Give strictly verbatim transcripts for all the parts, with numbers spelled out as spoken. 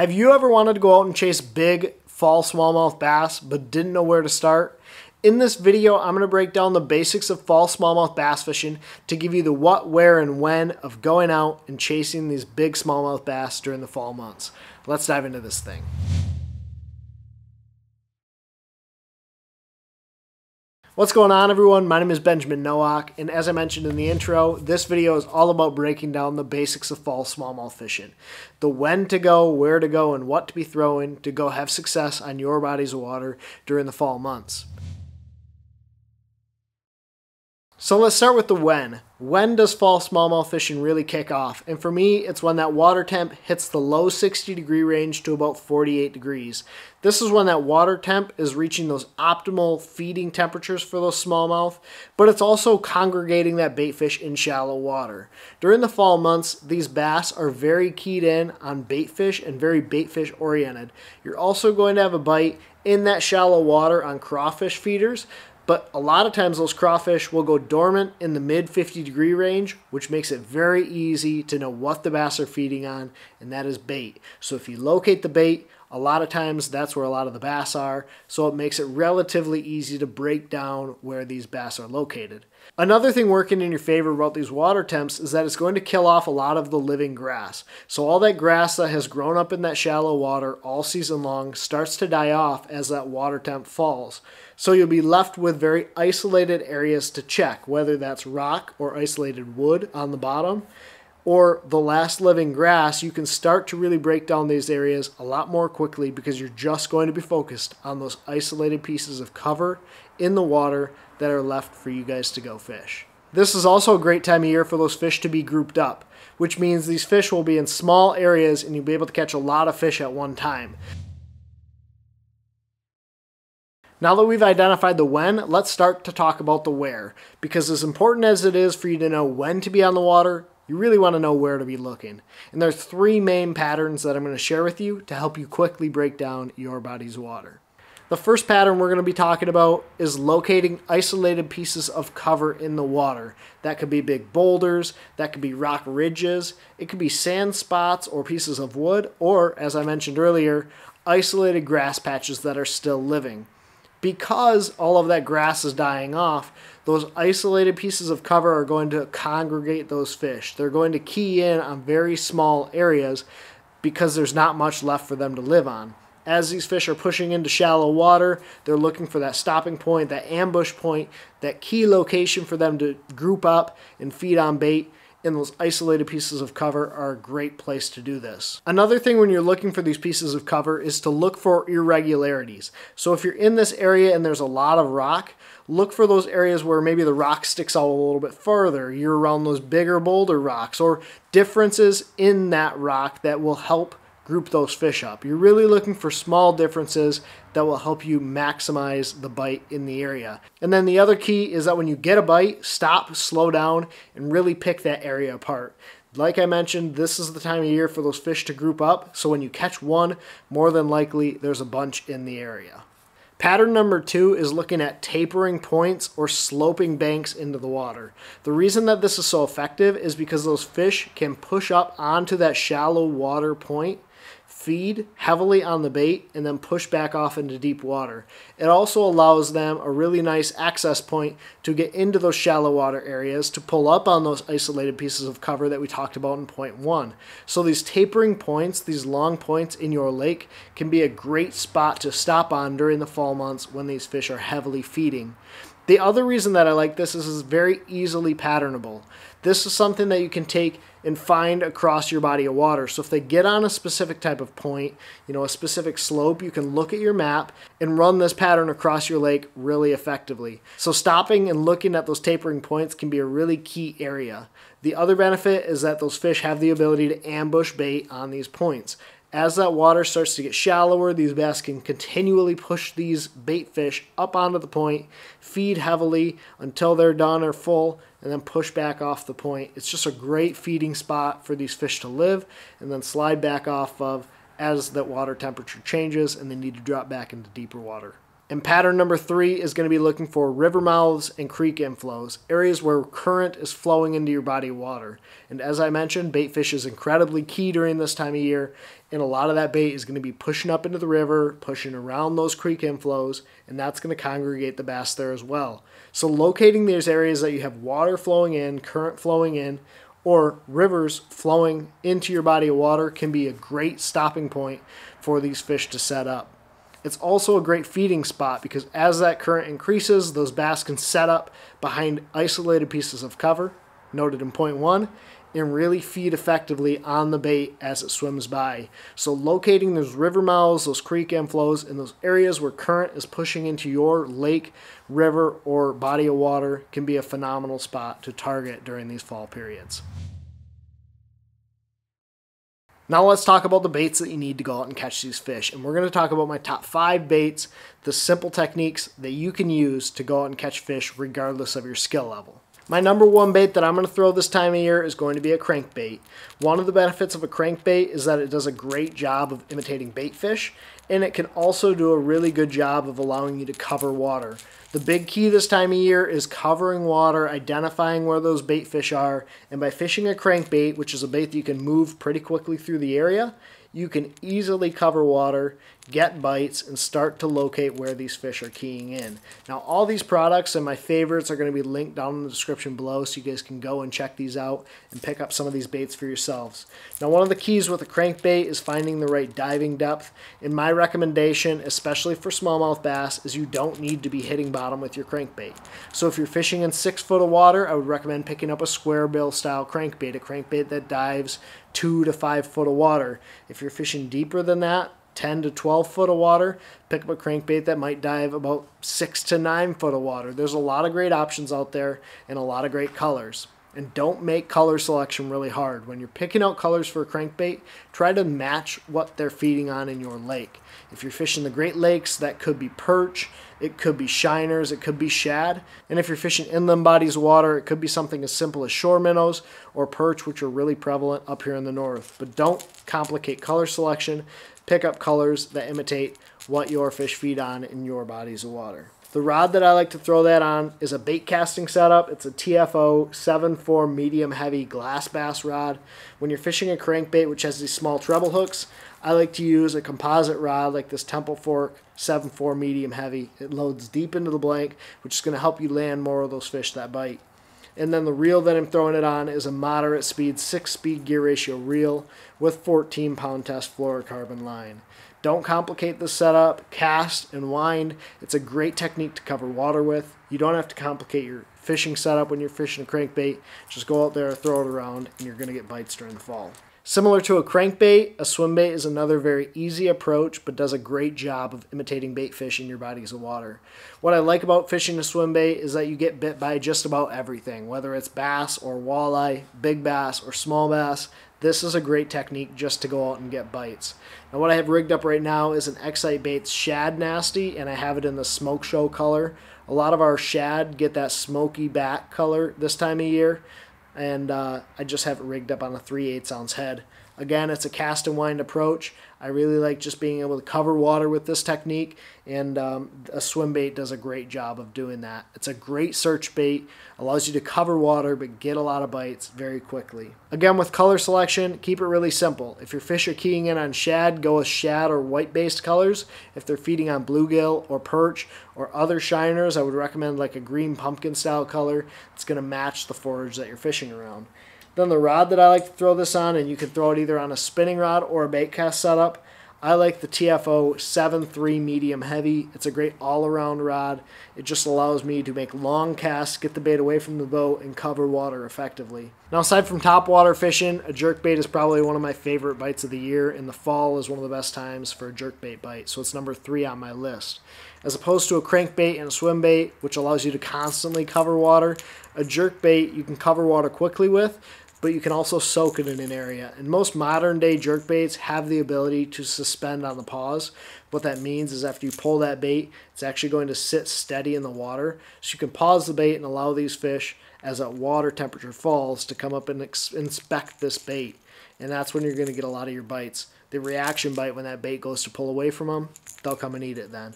Have you ever wanted to go out and chase big fall smallmouth bass but didn't know where to start? In this video, I'm going to break down the basics of fall smallmouth bass fishing to give you the what, where, and when of going out and chasing these big smallmouth bass during the fall months. Let's dive into this thing. What's going on, everyone? My name is Benjamin Nowak, and as I mentioned in the intro, this video is all about breaking down the basics of fall smallmouth fishing. The when to go, where to go, and what to be throwing to go have success on your bodies of water during the fall months. So let's start with the when. When does fall smallmouth fishing really kick off? And for me, it's when that water temp hits the low sixty degree range to about forty-eight degrees. This is when that water temp is reaching those optimal feeding temperatures for those smallmouth, but it's also congregating that bait fish in shallow water. During the fall months, these bass are very keyed in on bait fish and very bait fish oriented. You're also going to have a bite in that shallow water on crawfish feeders, but a lot of times those crawfish will go dormant in the mid fifty degree range, which makes it very easy to know what the bass are feeding on, and that is bait. So if you locate the bait, a lot of times that's where a lot of the bass are, so it makes it relatively easy to break down where these bass are located. Another thing working in your favor about these water temps is that it's going to kill off a lot of the living grass. So all that grass that has grown up in that shallow water all season long starts to die off as that water temp falls. So you'll be left with very isolated areas to check, whether that's rock or isolated wood on the bottom, or the last living grass. You can start to really break down these areas a lot more quickly because you're just going to be focused on those isolated pieces of cover in the water that are left for you guys to go fish. This is also a great time of year for those fish to be grouped up, which means these fish will be in small areas and you'll be able to catch a lot of fish at one time. Now that we've identified the when, let's start to talk about the where, because as important as it is for you to know when to be on the water, you really want to know where to be looking. And there are three main patterns that I'm going to share with you to help you quickly break down your body's water. The first pattern we're going to be talking about is locating isolated pieces of cover in the water. That could be big boulders, that could be rock ridges, it could be sand spots or pieces of wood, or as I mentioned earlier, isolated grass patches that are still living. Because all of that grass is dying off, those isolated pieces of cover are going to congregate those fish. They're going to key in on very small areas because there's not much left for them to live on. As these fish are pushing into shallow water, they're looking for that stopping point, that ambush point, that key location for them to group up and feed on bait. And those isolated pieces of cover are a great place to do this. Another thing when you're looking for these pieces of cover is to look for irregularities. So if you're in this area and there's a lot of rock, look for those areas where maybe the rock sticks out a little bit further. You're around those bigger boulder rocks or differences in that rock that will help group those fish up. You're really looking for small differences that will help you maximize the bite in the area. And then the other key is that when you get a bite, stop, slow down, and really pick that area apart. Like I mentioned, this is the time of year for those fish to group up, so when you catch one, more than likely there's a bunch in the area. Pattern number two is looking at tapering points or sloping banks into the water. The reason that this is so effective is because those fish can push up onto that shallow water point, feed heavily on the bait, and then push back off into deep water. It also allows them a really nice access point to get into those shallow water areas to pull up on those isolated pieces of cover that we talked about in point one. So these tapering points, these long points in your lake, can be a great spot to stop on during the fall months when these fish are heavily feeding. The other reason that I like this is it's very easily patternable. This is something that you can take and find across your body of water. So if they get on a specific type of point, you know, a specific slope, you can look at your map and run this pattern across your lake really effectively. So stopping and looking at those tapering points can be a really key area. The other benefit is that those fish have the ability to ambush bait on these points. As that water starts to get shallower, these bass can continually push these bait fish up onto the point, feed heavily until they're done or full, and then push back off the point. It's just a great feeding spot for these fish to live and then slide back off of as that water temperature changes and they need to drop back into deeper water. And pattern number three is going to be looking for river mouths and creek inflows, areas where current is flowing into your body of water. And as I mentioned, bait fish is incredibly key during this time of year, and a lot of that bait is going to be pushing up into the river, pushing around those creek inflows, and that's going to congregate the bass there as well. So locating these areas that you have water flowing in, current flowing in, or rivers flowing into your body of water can be a great stopping point for these fish to set up. It's also a great feeding spot because as that current increases, those bass can set up behind isolated pieces of cover, noted in point one, and really feed effectively on the bait as it swims by. So locating those river mouths, those creek inflows, and those areas where current is pushing into your lake, river, or body of water can be a phenomenal spot to target during these fall periods. Now let's talk about the baits that you need to go out and catch these fish. And we're going to talk about my top five baits, the simple techniques that you can use to go out and catch fish regardless of your skill level. My number one bait that I'm going to throw this time of year is going to be a crankbait. One of the benefits of a crankbait is that it does a great job of imitating bait fish, and it can also do a really good job of allowing you to cover water. The big key this time of year is covering water, identifying where those bait fish are, and by fishing a crankbait, which is a bait that you can move pretty quickly through the area, you can easily cover water, get bites, and start to locate where these fish are keying in. Now, all these products and my favorites are going to be linked down in the description below, so you guys can go and check these out and pick up some of these baits for yourselves. Now, one of the keys with a crankbait is finding the right diving depth. And my recommendation, especially for smallmouth bass, is you don't need to be hitting bottom with your crankbait. So if you're fishing in six foot of water, I would recommend picking up a square bill style crankbait, a crankbait that dives two to five foot of water. If you're fishing deeper than that, ten to twelve foot of water, pick up a crankbait that might dive about six to nine foot of water. There's a lot of great options out there and a lot of great colors. And don't make color selection really hard. When you're picking out colors for a crankbait, try to match what they're feeding on in your lake. If you're fishing the Great Lakes, that could be perch, it could be shiners, it could be shad. And if you're fishing inland bodies of water, it could be something as simple as shore minnows or perch, which are really prevalent up here in the north. But don't complicate color selection. Pick up colors that imitate what your fish feed on in your bodies of water. The rod that I like to throw that on is a bait casting setup. It's a T F O seven four medium heavy glass bass rod. When you're fishing a crankbait, which has these small treble hooks, I like to use a composite rod like this Temple Fork seven four medium heavy. It loads deep into the blank, which is going to help you land more of those fish that bite. And then the reel that I'm throwing it on is a moderate speed six speed gear ratio reel with fourteen pound test fluorocarbon line. Don't complicate the setup, cast and wind. It's a great technique to cover water with. You don't have to complicate your fishing setup when you're fishing a crankbait. Just go out there, throw it around, and you're going to get bites during the fall. Similar to a crankbait, a swimbait is another very easy approach, but does a great job of imitating bait fish in your bodies of water. What I like about fishing a swimbait is that you get bit by just about everything, whether it's bass or walleye, big bass or small bass. This is a great technique just to go out and get bites. Now what I have rigged up right now is an Xcite Baits Shadnasty, and I have it in the Smoke Show color. A lot of our shad get that smoky back color this time of year, and uh, I just have it rigged up on a three eighths ounce head. Again, it's a cast and wind approach. I really like just being able to cover water with this technique, and um, a swim bait does a great job of doing that. It's a great search bait, allows you to cover water but get a lot of bites very quickly. Again, with color selection, keep it really simple. If your fish are keying in on shad, go with shad or white-based colors. If they're feeding on bluegill or perch or other shiners, I would recommend like a green pumpkin-style color. It's going to match the forage that you're fishing around. Then the rod that I like to throw this on, and you can throw it either on a spinning rod or a bait cast setup, I like the T F O seven three medium heavy. It's a great all-around rod. It just allows me to make long casts, get the bait away from the boat, and cover water effectively. Now, aside from topwater fishing, a jerkbait is probably one of my favorite bites of the year, and the fall is one of the best times for a jerkbait bite, so it's number three on my list. As opposed to a crankbait and a swimbait, which allows you to constantly cover water, a jerkbait you can cover water quickly with, but you can also soak it in an area. And most modern day jerkbaits have the ability to suspend on the paws. What that means is after you pull that bait, it's actually going to sit steady in the water. So you can pause the bait and allow these fish, as that water temperature falls, to come up and inspect this bait. And that's when you're going to get a lot of your bites. The reaction bite, when that bait goes to pull away from them, they'll come and eat it then.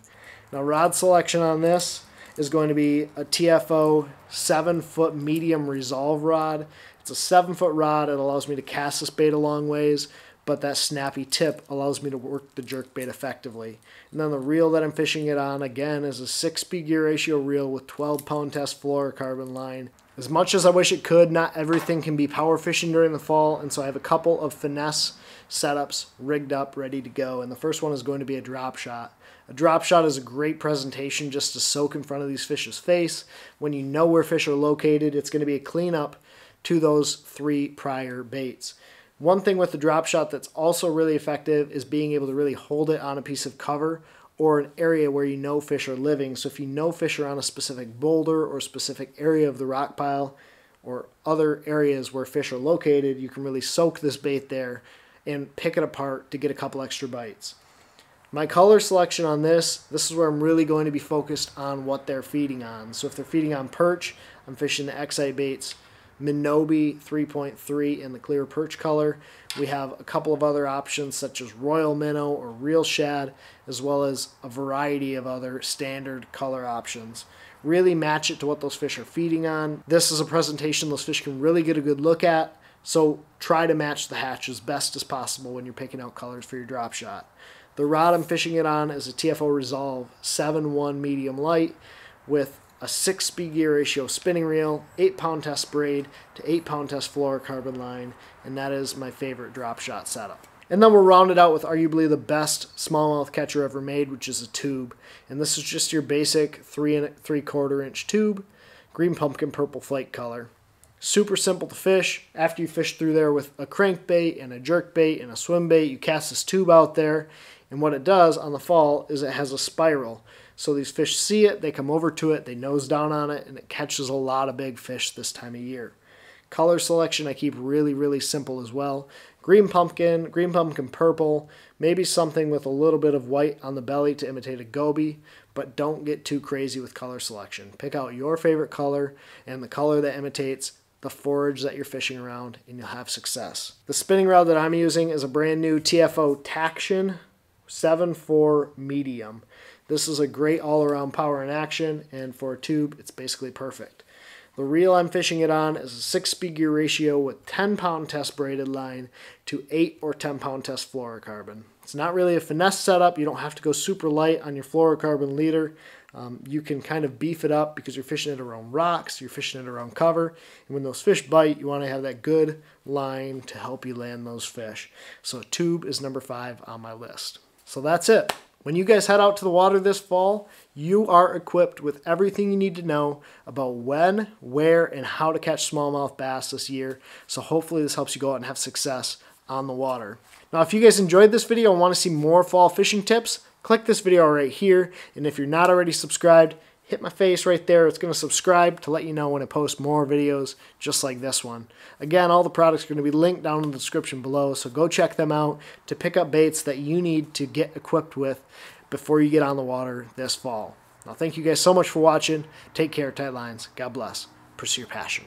Now rod selection on this is going to be a T F O seven foot medium resolve rod. It's a seven foot rod. It allows me to cast this bait a long ways, but that snappy tip allows me to work the jerkbait effectively. And then the reel that I'm fishing it on, again, is a six B gear ratio reel with twelve pound test fluorocarbon line. As much as I wish it could, not everything can be power fishing during the fall, and so I have a couple of finesse setups rigged up, ready to go. And the first one is going to be a drop shot. A drop shot is a great presentation just to soak in front of these fish's face. When you know where fish are located, it's going to be a cleanup to those three prior baits. One thing with the drop shot that's also really effective is being able to really hold it on a piece of cover or an area where you know fish are living. So if you know fish are on a specific boulder or specific area of the rock pile or other areas where fish are located, you can really soak this bait there and pick it apart to get a couple extra bites. My color selection on this, this is where I'm really going to be focused on what they're feeding on. So if they're feeding on perch, I'm fishing the Xcite Baits Minnobi three point three in the clear perch color. We have a couple of other options such as Royal Minnow or Real Shad, as well as a variety of other standard color options. Really match it to what those fish are feeding on. This is a presentation those fish can really get a good look at, so try to match the hatch as best as possible when you're picking out colors for your drop shot. The rod I'm fishing it on is a T F O Resolve seven one medium light with a six B gear ratio spinning reel, eight pound test braid to eight pound test fluorocarbon line, and that is my favorite drop shot setup. And then we're rounded out with arguably the best smallmouth catcher ever made, which is a tube. And this is just your basic three and three quarter inch tube, green pumpkin purple flake color. Super simple to fish. After you fish through there with a crankbait and a jerkbait and a swim bait, you cast this tube out there, and what it does on the fall is it has a spiral. So these fish see it, they come over to it, they nose down on it, and it catches a lot of big fish this time of year. Color selection I keep really, really simple as well. Green pumpkin, green pumpkin purple, maybe something with a little bit of white on the belly to imitate a goby, but don't get too crazy with color selection. Pick out your favorite color and the color that imitates the forage that you're fishing around, and you'll have success. The spinning rod that I'm using is a brand new T F O Taction seven four medium. This is a great all-around power in action, and for a tube, it's basically perfect. The reel I'm fishing it on is a six B gear ratio with ten pound test braided line to eight or ten pound test fluorocarbon. It's not really a finesse setup. You don't have to go super light on your fluorocarbon leader. Um, you can kind of beef it up because you're fishing it around rocks, you're fishing it around cover, and when those fish bite, you want to have that good line to help you land those fish. So a tube is number five on my list. So that's it. When you guys head out to the water this fall, you are equipped with everything you need to know about when, where, and how to catch smallmouth bass this year. So hopefully this helps you go out and have success on the water. Now, if you guys enjoyed this video and want to see more fall fishing tips, click this video right here. And if you're not already subscribed, hit my face right there. It's going to subscribe to let you know when I post more videos just like this one. Again, all the products are going to be linked down in the description below, so go check them out to pick up baits that you need to get equipped with before you get on the water this fall. Now, thank you guys so much for watching. Take care, tight lines. God bless. Pursue your passion.